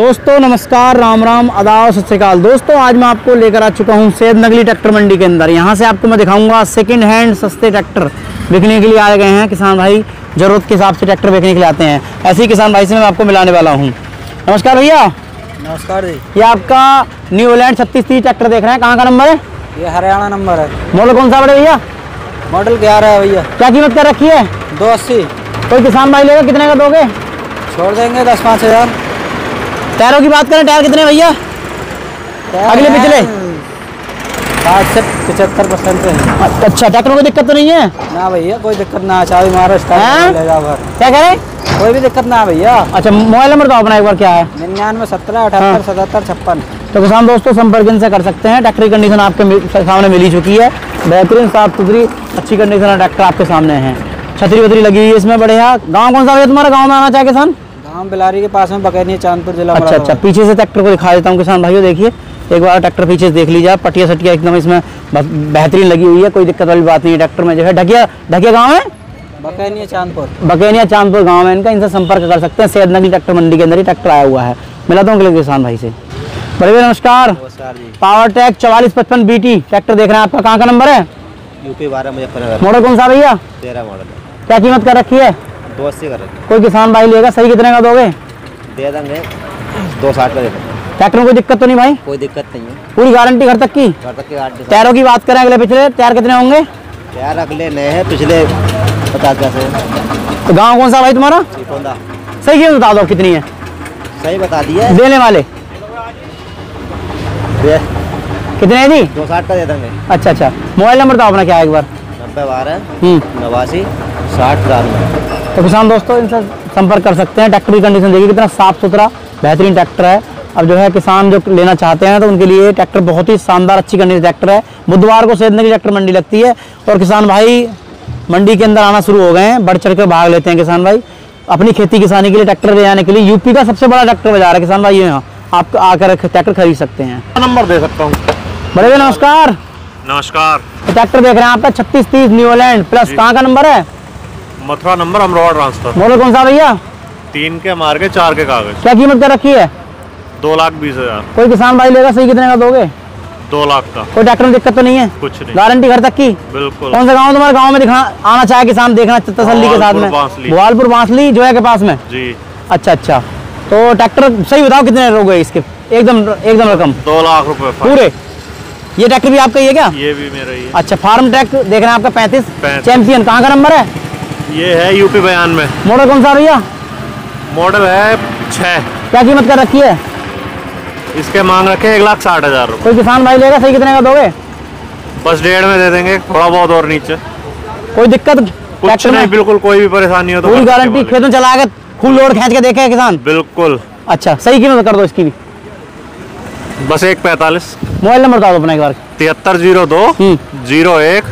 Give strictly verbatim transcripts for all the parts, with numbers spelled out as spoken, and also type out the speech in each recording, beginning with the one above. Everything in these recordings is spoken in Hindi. दोस्तों नमस्कार, राम राम, अदाव, सत श्री अकाल। दोस्तों आज मैं आपको लेकर आ चुका हूँ सैदनगली ट्रैक्टर मंडी के अंदर। यहाँ से आपको मैं दिखाऊंगा सेकंड हैंड सस्ते ट्रैक्टर बिकने के लिए आए गए हैं किसान भाई, ज़रूरत के हिसाब से ट्रैक्टर बिकने के लिए आते हैं। ऐसे ही किसान भाई से मैं आपको मिलाने वाला हूँ। नमस्कार भैया। नमस्कार जी। ये आपका न्यू होलैंड छत्तीस तीस ट्रैक्टर देख रहे हैं, कहाँ का नंबर है? ये हरियाणा नंबर है। मॉडल कौन सा पड़े भैया? मॉडल ग्यारह है भैया। क्या कीमत कर रखी है? दो अस्सी। कोई किसान भाई लेगा कितने का दोगे? छोड़ देंगे दस पाँच हज़ार। टायरों की बात करें, टायर कितने भैया? अगले पिछले साठ से पचहत्तर परसेंट है। अच्छा, ट्रैक्टर कोई दिक्कत तो नहीं है ना भैया? कोई दिक्कत ना, चाबी मारो स्टार्ट लगा भर। क्या कह रहे? कोई भी दिक्कत ना भैया। अच्छा, मोबाइल नंबर तो अपना एक बार क्या है? निन्यानवे सत्रह अठहत्तर सतहत्तर छप्पन। तो किसान दोस्तों संपर्क इनसे कर सकते हैं। ट्रैक्टर की कंडीशन आपके सामने मिल ही चुकी है, बेहतरीन साफ सुथरी अच्छी कंडीशन ट्रैक्टर आपके सामने है। छतरी वतरी लगी हुई है इसमें बढ़िया। गाँव कौन सा है तुम्हारा? गाँव में आना चाहे किसान? हम बिलारी के पास में बकैनी, चांदपुर जिला। अच्छा अच्छा, पीछे से ट्रैक्टर को दिखा देता हूँ किसान भाइयों। देखिए एक बार ट्रैक्टर पीछे से देख लीजिए। पटिया सटिया एकदम इसमें बेहतरीन लगी हुई है, कोई दिक्कत वाली बात नहीं है ट्रैक्टर में। जो है ढकिया ढकिया गाँव है, बकैनिया चांदपुर, बकैनिया चांदपुर गाँव है इनका। इनसे संपर्क कर सकते हैं। सैदनगली ट्रैक्टर मंडी के अंदर ही ट्रैक्टर आया हुआ है। मिलाता हूँ किसान भाई से। बड़े भैया नमस्कार। पावरटैक चौवालीस पचपन बी टी ट्रैक्टर देख रहे हैं आपका, कहाँ का नंबर है? यूपी बारह, मुजफ्फरनगर। मॉडल कौन सा भैया? तेरह मॉडल। क्या कीमत कर रखी है? दो अस्सी कर रखी है। कोई किसान भाई लेगा, सही कितने का दोगे? दे देंगे दो साठ का दे देंगे। ट्रैक्टर में कोई दिक्कत तो नहीं भाई? कोई दिक्कत नहीं है, पूरी गारंटी घर तक की, घर तक की गारंटी। टायरों की बात करें, अगले पिछले टायर कितने होंगे? टायर अगले नए हैं, पिछले पचास पैसे। तो गाँव कौन सा भाई तुम्हारा? सही कीमत बता दो कितनी है? सही बता दी है देने वाले कितने है जी? दो साठ का दे देंगे। अच्छा अच्छा, मोबाइल नंबर तो अपना क्या है एक बार? नब्बे बारह नवासी साठ ग्राम। तो किसान दोस्तों इनसे संपर्क कर सकते हैं। ट्रैक्टर की कंडीशन देखिए कितना साफ़ सुथरा बेहतरीन ट्रैक्टर है। अब जो है किसान जो लेना चाहते हैं तो उनके लिए ट्रैक्टर बहुत ही शानदार अच्छी कंडीशन ट्रैक्टर है। बुधवार को सैदनगली ट्रैक्टर मंडी लगती है और किसान भाई मंडी के अंदर आना शुरू हो गए हैं, बढ़ चढ़ कर भाग लेते हैं किसान भाई अपनी खेती किसानी के लिए। ट्रैक्टर ले जाने के लिए यूपी का सबसे बड़ा ट्रैक्टर बाजार है किसान भाई, यहाँ आप आकर ट्रैक्टर खरीद सकते हैं। नंबर दे सकता हूँ बड़े भैया। नमस्कार। नमस्कार। ट्रैक्टर देख रहे हैं आपका छत्तीस तीस न्यू हॉलैंड प्लस, कहाँ का नंबर है? Mathura number, Amroha transfer. Model कौन सा भैया? तीन के मार्के, चार के कागज। क्या कीमत कर रखी है? दो लाख बीस हजार। कोई किसान भाई लेगा, सही कितने का दोगे? दो लाख का। कोई ट्रैक्टर में दिक्कत तो नहीं है? कुछ नहीं, गारंटी घर तक की, बिल्कुल। कौन सा गाँव तुम्हारे? गाँव में दिखा आना चाहे किसान, देखना तसल्ली के साथ में। भोवालपुर बांसली जो है के पास में जी। अच्छा अच्छा, तो ट्रैक्टर सही बताओ कितने लोग इसके? एकदम एकदम रकम दो लाख रूपये पूरे। ये ट्रैक्टर भी आपका ही है क्या? ये भी मेरा ही है। अच्छा, फार्म ट्रैक्टर देख रहे हैं आपका पैंतीस चैंपियन, कहाँ का नंबर है? ये है यूपी बयान में। मॉडल कौन सा भैया? मॉडल है छः। क्या कीमत कर रखी है? इसके मांग रखे एक लाख साठ हजार रुपये। कोई किसान भाई लेगा, सही कितने का दोगे? बस डेढ़ में दे देंगे, थोड़ा बहुत और नीचे। कोई दिक्कत कुछ नहीं, बिल्कुल कोई भी परेशानी हो तो पूरी गारंटी। खेतों चला के फुल लोड खींच के देखे किसान, बिल्कुल। अच्छा, सही कीमत कर दो इसकी भी, बस एक पैंतालीस। मोबाइल नंबर बता दो अपना एक बार। तिहत्तर जीरो दो जीरो एक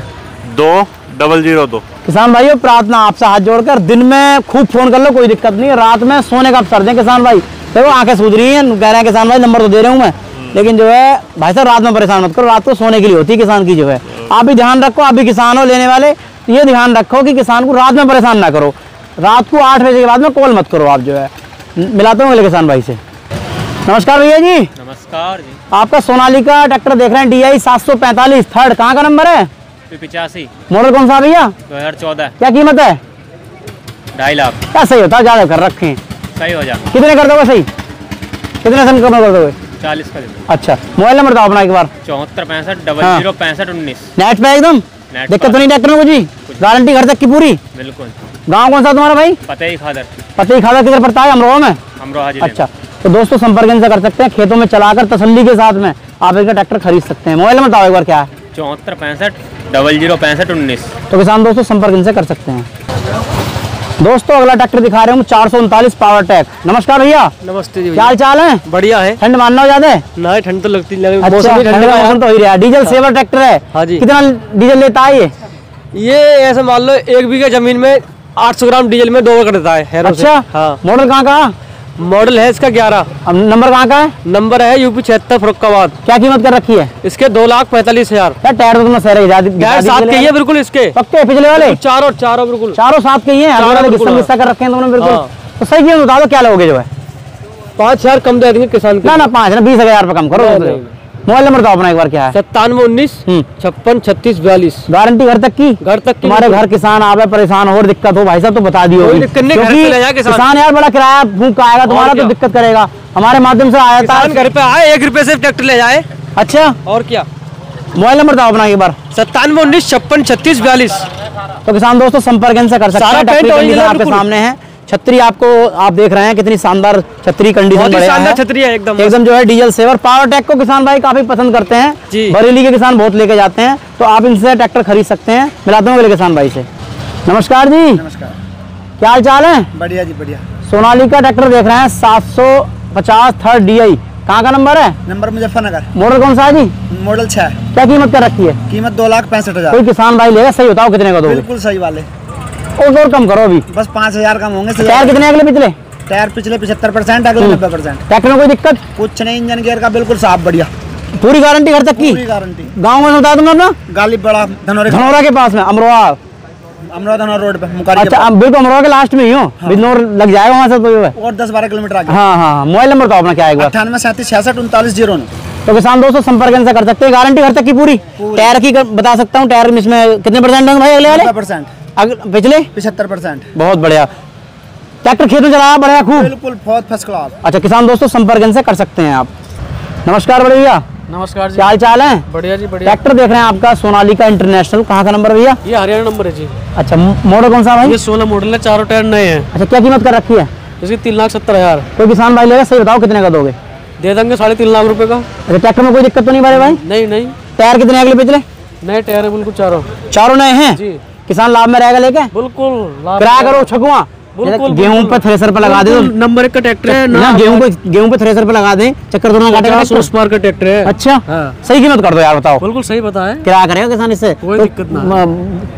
दो डबल जीरो दो। किसान भाइयों प्रार्थना आपसे हाथ जोड़कर, दिन में खूब फोन कर लो, कोई दिक्कत नहीं है। रात में सोने का अवसर दें किसान भाई। देखो आंखें सूझ रही हैं, कह रहे हैं किसान भाई नंबर तो दे रहा हूँ मैं, लेकिन जो है भाई साहब रात में परेशान मत करो, रात को सोने के लिए होती है किसान की। जो है आप भी ध्यान रखो, आप भी किसान हो लेने वाले, ये ध्यान रखो कि किसान को रात में परेशान ना करो। रात को आठ बजे के बाद में कॉल मत करो आप। जो है मिलाता हूँ अगले किसान भाई से। नमस्कार भैया जी। नमस्कार जी। आपका सोनालिका ट्रैक्टर देख रहे हैं डी आई सात सौ पैंतालीस थर्ड, कहाँ का नंबर है? पिचासी। मॉडल कौन सा भैया? दो हजार चौदह। क्या कीमत है? ढाई लाख। क्या सही होता है? ज्यादा कर रखे, सही हो जाए। कितने कर दोगे सही? कितने सन कम कर दोगे? चालीस कर दो। अच्छा, मोबाइल नंबर दो अपना एक बार। चौहत्तर पैंसठ डबल जीरो पैंसठ उन्नीस। नेट पे एकदम, दिक्कत तो नहीं ट्रैक्टर में जी? गारंटी घर तक की पूरी, बिल्कुल। गाँव कौन सा तुम्हारा भाई? पते ही खादर। पते ही खादर किधर पड़ता है? अमरोहा में। अमरोहा जी। अच्छा, तो दोस्तों संपर्क इनसे कर सकते हैं। खेतों में चलाकर तसल्ली के साथ में आप इनका ट्रैक्टर खरीद सकते हैं। मोबाइल नंबर बताओ एक बार क्या है? चौहत्तर पैंसठ डबल जीरो पैंसठ उन्नीस। तो किसान दोस्तों संपर्क इनसे कर सकते हैं। दोस्तों अगला ट्रैक्टर दिखा रहे हूँ चार सौ उनतालीस पावरटैक। नमस्कार भैया। नमस्ते जी। क्या हाल चाल है? बढ़िया है। ठंड मानना हो जाते नहीं? ठंड तो लगती नहीं। अच्छा, ठंड तो हो ही रहा है। डीजल सेवर ट्रैक्टर है। हाँ जी। कितना डीजल लेता है ये? ये ऐसे मान लो एक बीघा जमीन में आठ सौ ग्राम डीजल में दो ओवर कर देता है। अच्छा, मॉडल कहाँ का? मॉडल है इसका ग्यारह। नंबर कहाँ का है? नंबर है यूपी छिहत्तर फरुखाबाद। क्या कीमत कर रखी है? इसके दो लाख पैंतालीस हजार। टायर तो टायर साथ के ही है बिल्कुल इसके, पक्के पिछले वाले चारों चारों बिल्कुल चारों साथ के ही है। कर रखे हैं तुमने बिल्कुल। तो सही कीमत बता दो क्या लोगे जो है? पाँच हजार कम दे देंगे किसान को। ना ना पाँच ना बीस हजार कम करो। मोबाइल नंबर तो अपना एक बार क्या है? सत्तानवे उन्नीस छप्पन छत्तीस बयालीस। गारंटी घर तक की, घर तक की। हमारे घर किसान आवे परेशान और दिक्कत हो भाई साहब तो बता दियो, किसान यार बड़ा किराया फूंक आएगा तुम्हारा तो दिक्कत करेगा। हमारे माध्यम से आया था घर पे आए एक रुपए से ट्रैक्टर ले जाए। अच्छा और क्या? मोबाइल नंबर तो अपना एक बार सत्तानवे उन्नीस छप्पन छत्तीस बयालीस। तो किसान दोस्तों संपर्क इनसे कर सकते हैं। आपके सामने है छतरी, आपको आप देख रहे हैं कितनी शानदार छतरी कंडीशन है, शानदार छतरी है एकदम एकदम जो है डीजल सेवर। पावरटैक को किसान भाई काफी पसंद करते हैं, बरेली के किसान बहुत लेके जाते हैं, तो आप इनसे ट्रैक्टर खरीद सकते हैं। मिलाता हूँ अगले किसान भाई से। नमस्कार जी। नमस्कार, क्या हाल चाल है? बढ़िया जी बढ़िया। सोनालिका ट्रैक्टर देख रहे हैं सात सौ पचास थर्ड डी आई। कहाँ का नंबर है? नंबर मुजफ्फरनगर। मॉडल कौन सा है जी? मॉडल छह है। क्या कीमत क्या रखी है? कीमत दो लाख पैंसठ हजार। कोई किसान भाई लेगा सही बताओ कितने का? दो बिल्कुल सही वाले और कम करो अभी बस पाँच हजार कम होंगे। टायर कितने अगले पिछले? टायर पिछले पचहत्तर परसेंट, अगले नब्बे परसेंट। ट्रैक्टर में कोई दिक्कत कुछ नहीं, इंजन गियर का बिल्कुल साफ बढ़िया, पूरी गारंटी घर तक की। गारंटी गाँव में बता दूंगा अपना गालिब बड़ा धनौरा, धनौरा के पास में, अमरोहा अमरोहा धनौरा रोड पे। अच्छा बिल्कुल अमरोहा के लास्ट में ही हो, बिजनौर लग जाएगा वहाँ से और दस बारह किलोमीटर आगे। हाँ हाँ। मोबाइल नंबर तो अपना क्या है? अठानवे सैंतीस छियासठ उनतालीस जीरो। तो किसान दोस्तों संपर्क इनसे कर सकते हैं। गारंटी घर तक की पूरी। टायर की बता सकता हूँ, टायर इसमें कितने परसेंट होंगे भाई अगले वाले? अगर पिछले पचहत्तर परसेंट। बहुत बढ़िया ट्रैक्टर खेत में चलाया बढ़िया खूब बिल्कुल बहुत फर्स्ट क्लास। अच्छा किसान दोस्तों संपर्क इनसे कर सकते हैं आप। नमस्कार बड़े भैया। नमस्कार जी, क्या हाल चाल है? बढ़िया जी बढ़िया। ट्रैक्टर देख रहे हैं आपका सोनालिका इंटरनेशनल, कहाँ का नंबर भैया? ये हरियाणा नंबर है जी। अच्छा मॉडल कौन सा भाई? ये सोलह मॉडल है, चारों टायर नए हैं। अच्छा क्या कीमत कर रखी है इसकी? तीन लाख सत्तर हजार। कोई किसान भाई लेगा सही बताओ कितने का दोगे? दे देंगे साढ़े तीन लाख रुपए का। ट्रैक्टर में कोई दिक्कत तो नहीं भाई? नहीं नहीं। टायर कितने अगले पिछले? नए टायर है बिल्कुल, चारों चारों नए हैं। किसान लाभ में रहेगा लेके बिल्कुल। किराया करो छकुआ गेहूं पे थ्रेसर पे लगा दे। नंबर एक का ट्रैक्टर है ना, गेहूं पे गेहूं पे थ्रेसर पे लगा दे चक्कर दोनों काटेगा का ट्रैक्टर है। अच्छा सही कीमत कर दो यार बताओ। बिल्कुल सही बताया, किराया करेगा किसान इससे कोई दिक्कत ना,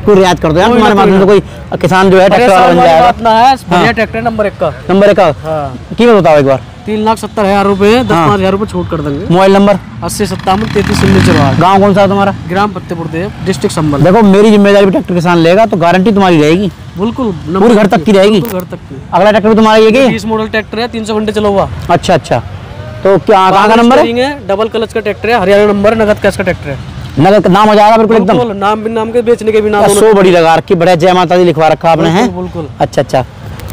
कोई रियायत कर दो यार तुम्हारे माध्यम से कोई किसान जो है ट्रैक्टर नंबर एक का। नंबर एक का कीमत बताओ एक बार? तीन लाख सत्तर हजार रूपए, दस पाँच हजार रूपए छूट कर देंगे। मोबाइल नंबर अस्सी सत्तावन तैतीस उन्नीस। गाँव कौन सा तुम्हारा? ग्राम फतेहपुर देव, डिस्ट्रिक्ट संभल। देखो मेरी जिम्मेदारी भी ट्रैक्टर किसान लेगा तो गारंटी तुम्हारी रहेगी बिल्कुल, पूरी घर तक की रहेगी। घर तक की। अगला ट्रैक्टर तुम्हारा ये बीस मॉडल ट्रैक्टर है, तीन सौ घंटे चला हुआ। अच्छा अच्छा तो क्या का नंबर है? डबल क्लच का ट्रैक्टर है, हरियाणा नंबर, नगद कैश का ट्रैक्टर है। नगद नाम हो जाएगा बिल्कुल एकदम, नाम बिन नाम के बेचने के भी नाम। सो बड़ी लगा रखी, बढ़िया जय माता दी लिखवा रखा आपने है बिल्कुल। अच्छा अच्छा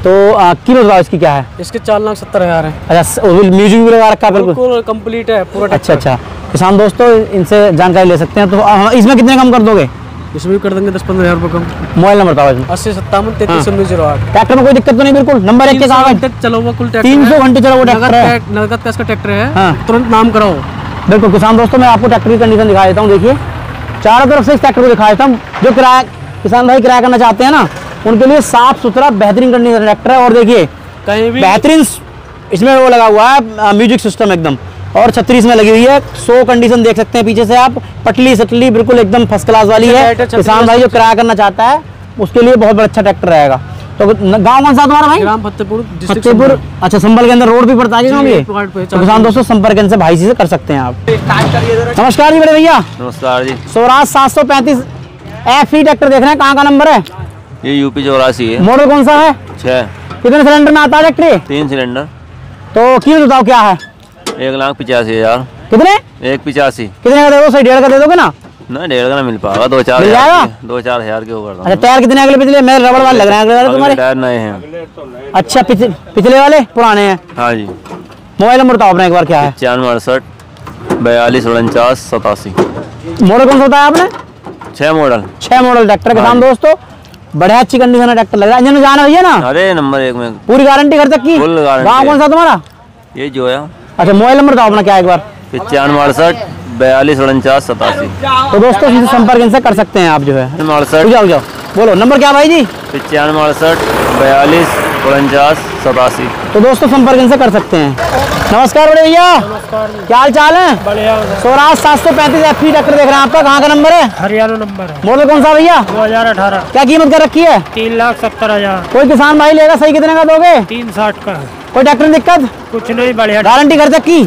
तो कीमत बताओ इसकी क्या है? इसके चार लाख सत्तर हजार है। अच्छा म्यूजिक भी लगा रखा है बिल्कुल कम्प्लीट है पूरा। अच्छा अच्छा किसान दोस्तों इनसे जानकारी ले सकते हैं। तो इसमें कितने कम कर दोगे? इसमें भी कर देंगे दस पंद्रह हजार रुपए कम। मोबाइल नंबर बताओ? अस्सी सत्तावन तैतीस उन्नीस जीरो आठ। ट्रैक्टर में कोई दिक्कत तो नहीं बिल्कुल, नंबर एक के साथ चलो वो कुल तीन सौ घंटे चलो वो ट्रैक्टर नगद का इसका ट्रैक्टर है, तुरंत नाम कराओ बिल्कुल। किसान दोस्तों मैं आपको ट्रैक्टर की कंडीशन दिखा देता हूँ, देखिए चारों तरफ से इस ट्रैक्टर को दिखा देता हूँ। जो किराया किसान भाई किराया करना चाहते हैं ना उनके लिए साफ सुथरा बेहतरीन कंडीशन ट्रैक्टर है। और देखिए कहीं भी बेहतरीन इसमें वो लगा हुआ है म्यूजिक सिस्टम एकदम, और छत्तीस में लगी हुई है। सो कंडीशन देख सकते हैं पीछे से आप, पटली सटली बिल्कुल एकदम फर्स्ट क्लास वाली है। किसान भाई जो किराया करना चाहता है उसके लिए बहुत बड़ा अच्छा ट्रैक्टर रहेगा। तो गाँव कौन सा तुम्हारा भाई? ग्राम फतेहपुर, फतेहपुर। अच्छा संभल के अंदर रोड भी पड़ता है। किसान दोस्तों संपर्क इनसे भाई जी से कर सकते हैं आप। नमस्कार जी बड़े भैया। नमस्कार जी। स्वराज सात सौ पैंतीस एफ ई ट्रैक्टर देख रहे हैं, कहाँ का नंबर है? ये यूपी चौरासी है। मॉडल कौन सा है? छह। कितने सिलेंडर में आता है ट्रैक्टर? तीन सिलेंडर। तो क्यों बताओ क्या है? एक लाख पचासी हजार। कितने? एक पचासी। कितने का दे दो? सही डेढ़ का दे दोगे ना? ना डेढ़ का ना मिल पाएगा, दो चार मिल जाएगा, दो चार हजार के ऊपर। अच्छा टायर कितने अगले पिछले? मेरे रबड़ वाले लग रहे हैं अगले वाले तुम्हारे। टायर नए हैं। अच्छा पिछले वाले पुराने हैं। हाँ जी। मोबाइल नंबर बताओ अपना एक बार क्या है? पचानवे अड़सठ बयालीस उनचास सतासी। मॉडल कौन सा बताया आपने? छह मॉडल। छह मॉडल ट्रैक्टर के साथ दोस्तों बढ़िया अच्छी कंडीशन ट्रैक्टर लग रहा है। इंजन में जाना भैया ना? अरे नंबर एक में पूरी गारंटी घर तक की। गाँव कौन सा तुम्हारा? ये जो है। अच्छा मोबाइल नंबर तो अपना क्या एक बार? पचानवे अड़सठ बयालीस उनचास सतासी। तो दोस्तों इनसे संपर्क इनसे कर सकते हैं आप जो है। उजाओ बोलो नंबर क्या भाई जी? पचानवे अड़सठ बयालीस उनचास सतासी। तो दोस्तों संपर्क इनसे कर सकते हैं। नमस्कार बड़े भैया। क्या हाल चाल है? स्वराज सात सौ पैंतीस एफ ई ट्रैक्टर देख रहे हैं आपका, कहाँ का नंबर है? हरियाणा नंबर। मॉडल कौन सा भैया? दो हजार अठारह। क्या कीमत कर रखी है? तीन लाख सत्तर हजार। कोई किसान भाई लेगा सही कितने का दोगे? तीन साठ का। कोई ट्रैक्टर में दिक्कत? कुछ नहीं बढ़िया, गारंटी घर तक की।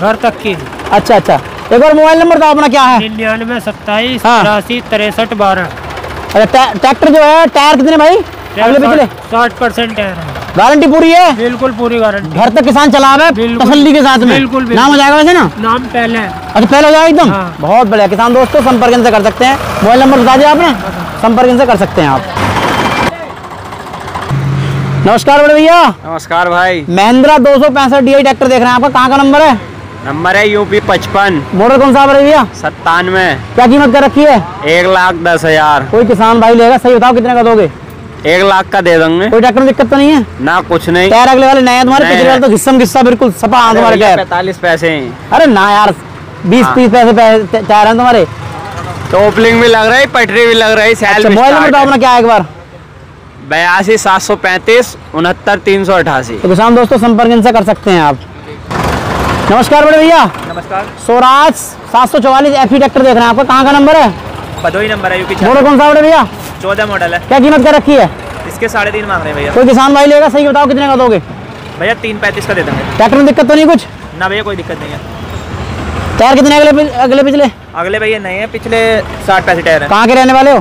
घर तक की। अच्छा अच्छा एक और मोबाइल नंबर तो अपना क्या है? निन्यानवे सत्ताईस तिरासी तिरसठ बारह। अच्छा ट्रैक्टर जो है टायर कितने भाई अगले पिछले? साठ परसेंट टायर है। गारंटी पूरी है, बिल्कुल पूरी गारंटी, घर तक किसान चला रहा है तसल्ली के साथ में। बिल्कुल, बिल्कुल। नाम हो जाएगा वैसे ना, नाम पहले है। अच्छा पहले हो जाएगा एकदम। हाँ। बहुत बढ़िया। किसान दोस्तों संपर्क इनसे कर सकते हैं, मोबाइल नंबर बता दिया आपने, संपर्क इनसे कर सकते हैं आप। नमस्कार बड़े भैया। नमस्कार भाई। महिंद्रा दो सौ पैंसठ डी ट्रैक्टर देख रहे हैं, आपका कहाँ का नंबर है? नंबर है यूपी पचपन। मॉडल कौन सा भैया? सत्तानवे। क्या कीमत कर रखी है? एक लाख दस हजार। कोई किसान भाई लेगा सही बताओ कितने का दोगे? एक लाख का दे देंगे। कोई ट्रैक्टर में दिक्कत तो नहीं है ना? कुछ नहीं। टायर अगले वाले नए तुम्हारे, पिछले वाले तो घिस्सम घिस्सा बिल्कुल सफा तुम्हारे टायर। पैंतालीस पैसे। अरे ना यार, बीस तीस पैसे टायर है तुम्हारे। टोपलिंग भी लग रही, पटरी भी लग रही। क्या है एक बार? बयासी सात सौ पैंतीस उनहत्तर तीन सौ अठासी। किसान दोस्तों संपर्क इनसे कर सकते हैं आप। नमस्कार बड़े भैया। नमस्कार। स्वराज सात सौ चौवालीस एफ ई ट्रैक्टर देख रहे हैं, आपका कहाँ का नंबर है? भदोही नंबर है। मॉडल कौन सा बड़े भैया? चौदह मॉडल है। क्या कीमत कर रखी है इसके? साढ़े तीन मांग रहे हैं भैया। कोई किसान भाई लेगा सही बताओ कितने का दोगे? भैया तीन पैंतीस का दे देंगे। ट्रैक्टर में दिक्कत तो नहीं कुछ ना? भैया कोई दिक्कत नहीं है। टायर कितने अगले अगले पिछले? अगले भैया नहीं है, पिछले साठ पैसे टायर है। कहाँ के रहने वाले हो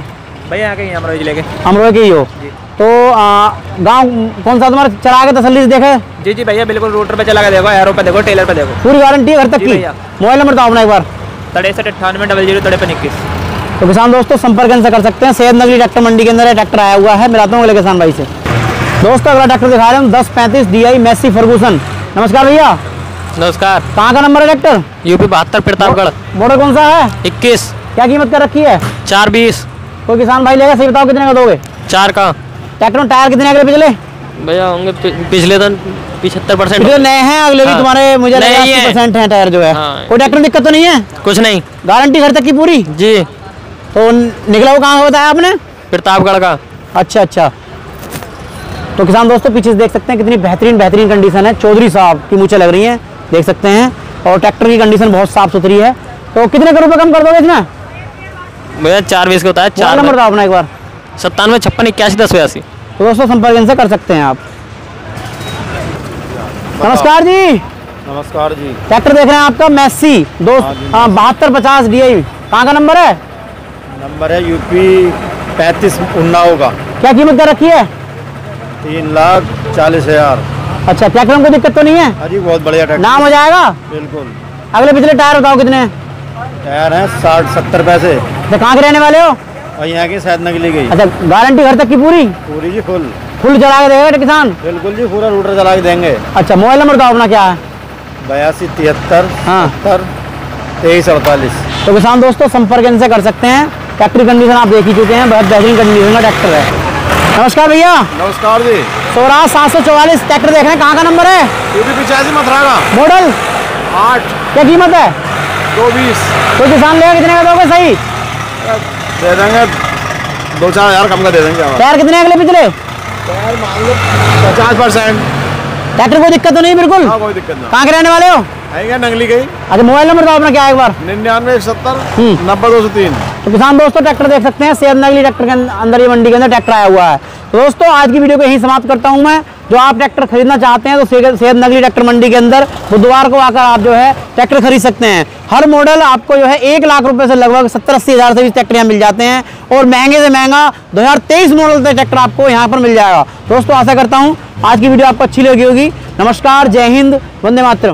भैया? यहाँ के अमरोही जिले के। अमरोही के ही हो तो गांव कौन सा तुम्हारा? चला के तसल्ली से देखा है? जी जी भैया बिल्कुल, रोटर पे चला के देखो, एरो पे देखो, टेलर पे देखो, पूरी गारंटी है घर तक की। मोबाइल नंबर बताओ अपना एक बार। तिरसठ अट्ठानवे डबल जीरो तिरपन इक्कीस। तो किसान दोस्तों संपर्क इनसे कर सकते हैं। सैदनगली ट्रैक्टर मंडी के अंदर है, ट्रैक्टर आया हुआ है। मिलाता हूँ अगले किसान भाई से। दोस्तों अगला ट्रैक्टर दिखा रहे हैं हम, दस पैंतीस डी आई मैसी फर्गूसन। नमस्कार भैया। नमस्कार। कहाँ का नंबर है ट्रैक्टर? यूपी बहत्तर प्रतापगढ़। मॉडल कौन सा है? इक्कीस। क्या कीमत कर रखी है? चार बीस। कोई किसान भाई लेगा सही बताओ कितने का दोगे? चार का। ट्रैक्टर में टायर कितने अगले पिछले? भैया होंगे पिछले तो पिछहत्तर परसेंट नए हैं, अगले भी तुम्हारे मुझे अस्सी परसेंट हैं टायर जो है। हाँ। कोई ट्रैक्टर में दिक्कत तो नहीं है? कुछ नहीं, गारंटी घर तक की पूरी जी। तो निकला हुआ कहाँ बताया आपने? प्रतापगढ़ का। अच्छा अच्छा। तो किसान दोस्तों पीछे से देख सकते हैं कितनी बेहतरीन बेहतरीन कंडीशन है। चौधरी साहब की मूछें लग रही हैं, देख सकते हैं, और ट्रैक्टर की कंडीशन बहुत साफ सुथरी है। तो कितने करोड़ रुपये कम कर दोगे इसमें? भैया चार बीस का होता है। चार नंबर था अपना एक बार। सत्तानवे छप्पन इक्यासी दस बयासी। तो दोस्तों संपर्क इनसे कर सकते हैं आप। नमस्कार जी। नमस्कार जी। ट्रैक्टर देख रहे हैं आपका मैसी दो बहत्तर पचास डी आई। कहाँ का नंबर है? नंबर है यूपी पैंतीस उन्नाव का। क्या कीमत कर रखी है? तीन लाख चालीस हजार। अच्छा, ट्रैक्टर में कोई दिक्कत तो नहीं है? अरे बहुत बढ़िया ट्रैक्टर। नाम हो जाएगा? बिल्कुल। अगले पिछले टायर बताओ कितने? टायर है साठ सत्तर पैसे। तो कहाँ के रहने वाले हो? और यहाँ की सैदनगली गई। अच्छा, गारंटी घर तक की पूरी? पूरी जी, फुल फुल चला के देगा किसान? बिल्कुल जी, पूरा रूटर चला के देंगे। अच्छा, मोबाइल नंबर बताओ अपना क्या है? बयासी तिहत्तर सत्तर तेईस अड़तालीस। तो किसान दोस्तों संपर्क इनसे कर सकते हैं। ट्रैक्टर कंडीशन आप देख ही चुके हैं, बहुत बेहतरीन कंडीशन का ट्रैक्टर है। नमस्कार भैया। नमस्कार जी। स्वराज सात सौ चौवालीस ट्रैक्टर देख रहे हैं, कहाँ का नंबर है? यूपी पिचासी मथुरा का। मॉडल आठ। क्या कीमत है? दो बीस। कोई किसान लेगा कितने का दोगे सही? दे देंगे दो चार हजार कम का दे देंगे। टायर कितने अगले पिछले? टायर मान लो पचास परसेंट। ट्रैक्टर कोई दिक्कत तो नहीं? बिल्कुल हाँ, कोई दिक्कत नहीं। कहाँ के रहने वाले हो? आएंगे नंगली गई। अच्छा, मोबाइल नंबर तो अपना क्या एक बार? निन्यानवे एक सत्तर नब्बे दो सौ तीन। तो किसान दोस्तों ट्रैक्टर देख सकते हैं, सैदनगली ट्रैक्टर के अंदर ये मंडी के अंदर ट्रैक्टर आया हुआ है। तो दोस्तों आज की वीडियो को यहीं समाप्त करता हूँ मैं। जो आप ट्रैक्टर खरीदना चाहते हैं तो सैदनगली ट्रैक्टर मंडी के अंदर बुधवार को आकर आप जो है ट्रैक्टर खरीद सकते हैं। हर मॉडल आपको जो है एक लाख रुपए से लगभग सत्तर अस्सी हज़ार से भी ट्रैक्टर यहाँ मिल जाते हैं, और महंगे से महंगा दो हज़ार तेईस मॉडल का ट्रैक्टर आपको यहाँ पर मिल जाएगा। दोस्तों आशा करता हूँ आज की वीडियो आपको अच्छी लगी होगी। नमस्कार, जय हिंद, वंदे मातरम।